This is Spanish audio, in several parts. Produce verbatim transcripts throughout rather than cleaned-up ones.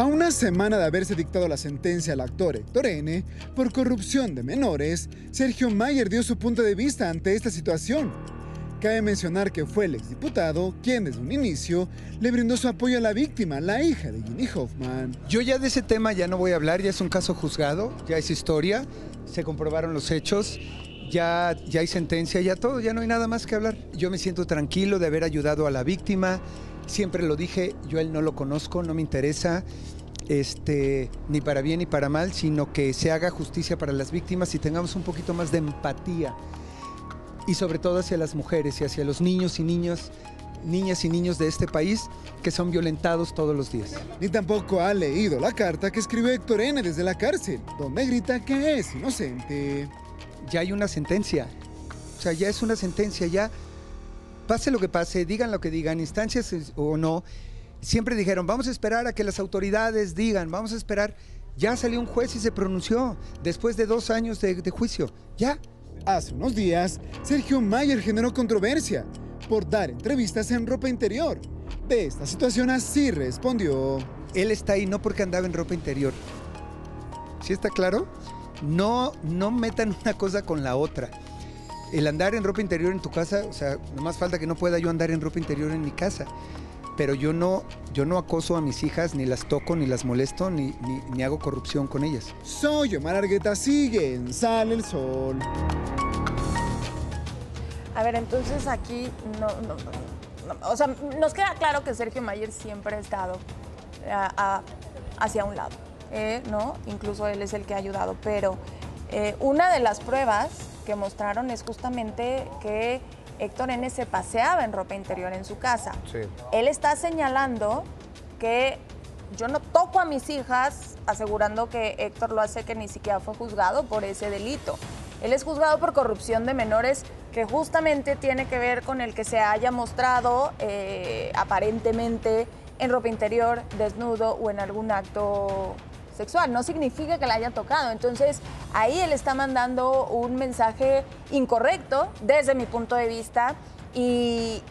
A una semana de haberse dictado la sentencia al actor Héctor N por corrupción de menores, Sergio Mayer dio su punto de vista ante esta situación. Cabe mencionar que fue el exdiputado quien desde un inicio le brindó su apoyo a la víctima, la hija de Ginnie Hoffman. Yo ya de ese tema ya no voy a hablar, ya es un caso juzgado, ya es historia, se comprobaron los hechos. Ya, ya hay sentencia, ya todo, ya no hay nada más que hablar. Yo me siento tranquilo de haber ayudado a la víctima. Siempre lo dije, yo a él no lo conozco, no me interesa, este, ni para bien ni para mal, sino que se haga justicia para las víctimas y tengamos un poquito más de empatía. Y sobre todo hacia las mujeres y hacia los niños y niñas, niñas y niños de este país que son violentados todos los días. Ni tampoco ha leído la carta que escribió Héctor N desde la cárcel, donde grita que es inocente. Ya hay una sentencia, o sea, ya es una sentencia, ya pase lo que pase, digan lo que digan, instancias o no, siempre dijeron, vamos a esperar a que las autoridades digan, vamos a esperar, ya salió un juez y se pronunció, después de dos años de, de juicio, ya. Hace unos días, Sergio Mayer generó controversia por dar entrevistas en ropa interior. De esta situación así respondió. Él está ahí no porque andaba en ropa interior, ¿sí está claro? No, no metan una cosa con la otra. El andar en ropa interior en tu casa, o sea, nomás falta que no pueda yo andar en ropa interior en mi casa. Pero yo no, yo no acoso a mis hijas, ni las toco, ni las molesto, ni, ni, ni hago corrupción con ellas. Soy Yomar Argueta, sigue en Sale el Sol. A ver, entonces aquí, no, no, no, o sea, nos queda claro que Sergio Mayer siempre ha estado a, a, hacia un lado. Eh, ¿no? Incluso él es el que ha ayudado, pero eh, una de las pruebas que mostraron es justamente que Héctor N se paseaba en ropa interior en su casa. Sí. Él está señalando que yo no toco a mis hijas, asegurando que Héctor lo hace, que ni siquiera fue juzgado por ese delito. Él es juzgado por corrupción de menores, que justamente tiene que ver con el que se haya mostrado eh, aparentemente en ropa interior, desnudo o en algún acto sexual, no significa que la haya tocado. Entonces, ahí él está mandando un mensaje incorrecto desde mi punto de vista y,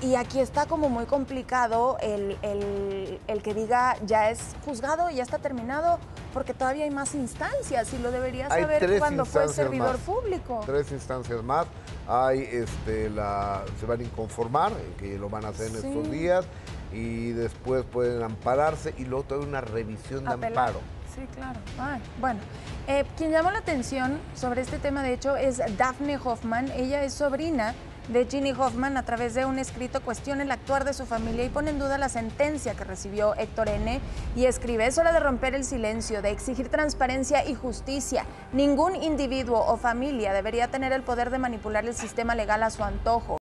y aquí está como muy complicado el, el, el que diga ya es juzgado, ya está terminado, porque todavía hay más instancias y lo debería saber cuando fue servidor público. Tres instancias más, hay este, la, se van a inconformar, que lo van a hacer en estos días, y después pueden ampararse y luego toda una revisión de Apelar. amparo. Sí, claro. Ay, bueno, eh, quien llamó la atención sobre este tema, de hecho, es Daphne Hoffman. Ella es sobrina de Ginnie Hoffman. A través de un escrito cuestiona el actuar de su familia y pone en duda la sentencia que recibió Héctor N. Y escribe, es hora de romper el silencio, de exigir transparencia y justicia. Ningún individuo o familia debería tener el poder de manipular el sistema legal a su antojo.